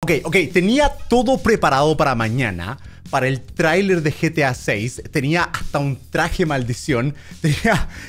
Ok, tenía todo preparado para mañana, para el tráiler de GTA VI, tenía hasta un traje maldición,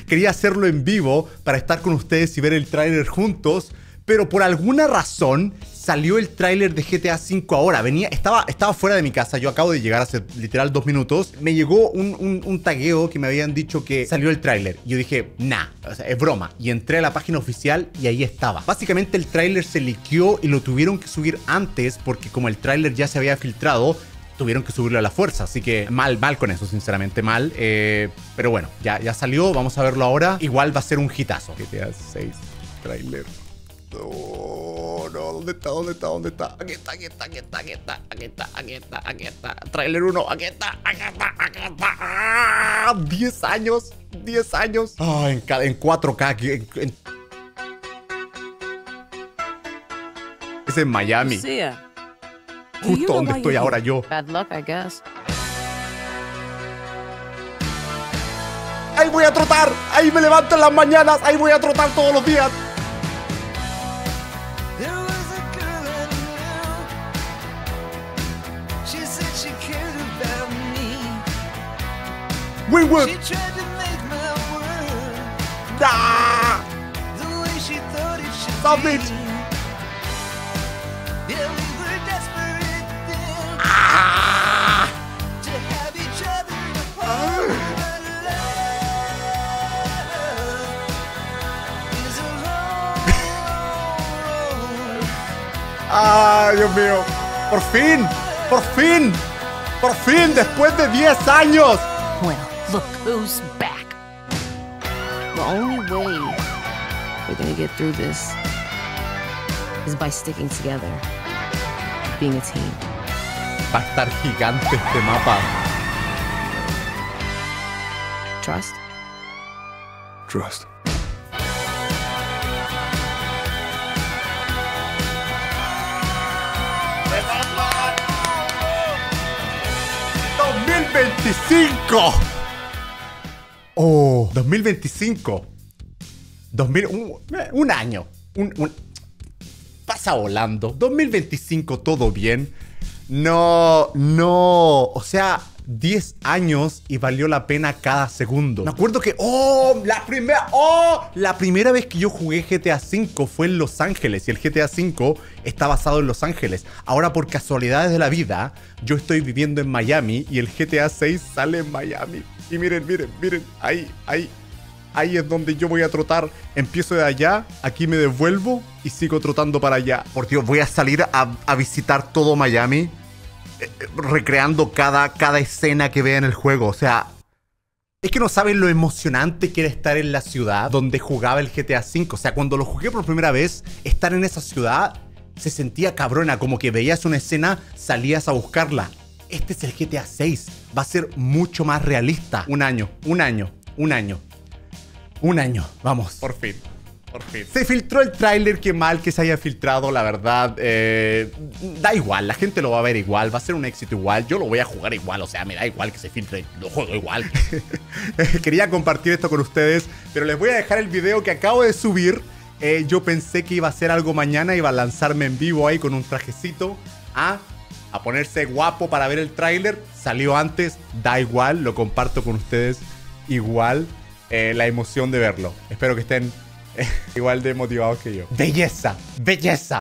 quería hacerlo en vivo para estar con ustedes y ver el tráiler juntos, pero por alguna razón salió el tráiler de GTA V ahora. Estaba fuera de mi casa, yo acabo de llegar hace literal 2 minutos, me llegó un tagueo que me habían dicho que salió el tráiler. Yo dije, nah, o sea, es broma. Y entré a la página oficial y ahí estaba. Básicamente el tráiler se liqueó y lo tuvieron que subir antes porque como el tráiler ya se había filtrado, tuvieron que subirlo a la fuerza, así que mal con eso, sinceramente mal. Pero bueno, ya salió, vamos a verlo ahora. Igual va a ser un hitazo. GTA 6 tráiler. No, ¿dónde está? Aquí está. Trailer 1, aquí está. 10 años. Ah, en 4K. Es en Miami. Justo donde estoy ahora yo. Bad luck, I guess. Ahí voy a trotar, ahí me levanto en las mañanas, ahí voy a trotar todos los días. Winwood. Ah. Stop it. Ah. Ah, Dios mío. Por fin, después de 10 años. Bueno. Look who's back. The only way we're gonna get through this is by sticking together, being a team. Va a estar gigante este mapa. Trust. ¡2025! Oh, 2025. 2000, un año. Pasa volando. 2025, todo bien. No. O sea, 10 años y valió la pena cada segundo. Me acuerdo que... La primera vez que yo jugué GTA V fue en Los Ángeles. Y el GTA V está basado en Los Ángeles. Ahora, por casualidades de la vida, yo estoy viviendo en Miami y el GTA VI sale en Miami. Y miren, ahí es donde yo voy a trotar. Empiezo de allá, aquí me devuelvo y sigo trotando para allá. Por Dios, voy a salir a visitar todo Miami, recreando cada escena que vea en el juego. O sea, es que no saben lo emocionante que era estar en la ciudad donde jugaba el GTA V. O sea, cuando lo jugué por primera vez, estar en esa ciudad se sentía cabrona. Como que veías una escena, salías a buscarla. Este es el GTA VI. Va a ser mucho más realista. Un año. Vamos. Por fin. Se filtró el tráiler. Qué mal que se haya filtrado, la verdad. Da igual. La gente lo va a ver igual. Va a ser un éxito igual. Yo lo voy a jugar igual. O sea, me da igual que se filtre. Lo juego igual. Quería compartir esto con ustedes, pero les voy a dejar el video que acabo de subir. Yo pensé que iba a hacer algo mañana. Iba a lanzarme en vivo ahí con un trajecito. A ponerse guapo para ver el tráiler. Salió antes, da igual, lo comparto con ustedes igual, la emoción de verlo. Espero que estén igual de motivados que yo. ¡Belleza!